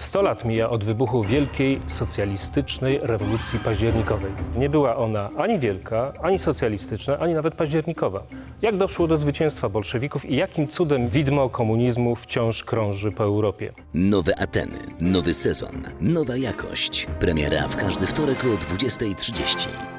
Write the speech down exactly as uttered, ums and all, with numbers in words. Sto lat mija od wybuchu wielkiej socjalistycznej rewolucji październikowej. Nie była ona ani wielka, ani socjalistyczna, ani nawet październikowa. Jak doszło do zwycięstwa bolszewików i jakim cudem widmo komunizmu wciąż krąży po Europie? Nowe Ateny, nowy sezon, nowa jakość. Premiera w każdy wtorek o dwudziestej trzydzieści.